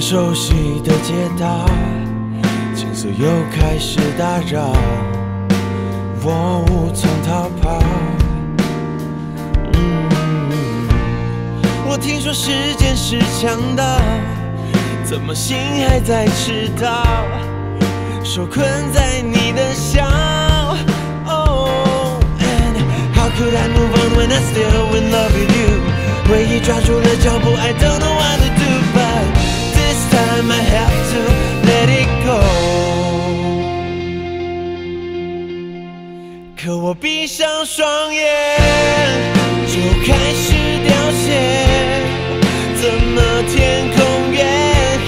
段熟悉的街道，景色又开始打扰，我无从逃跑。我听说时间是强盗，怎么心还在迟到？受困在你的笑。Oh, and how could I move on when I'm still in love with you？ 回忆抓住了脚步 ，I don't know what to do but。 I have to let it go。 可我闭上双眼就开始凋谢，怎么天空越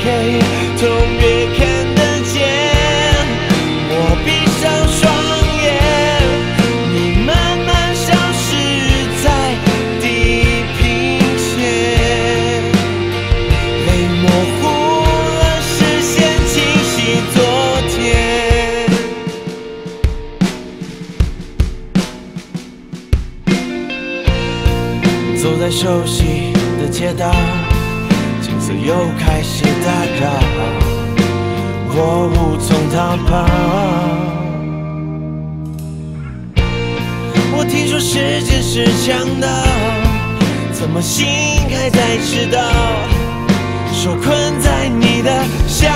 黑痛越看得见？我闭上双眼，你慢慢消失在地平线，泪模糊。 走在熟悉的街道，景色又开始打扰，我无从逃跑。我听说时间是强盗，怎么心还在迟到？受困在你的笑。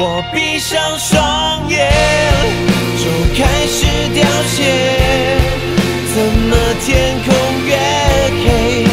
我闭上双眼，就开始凋谢。 怎么天空越黑？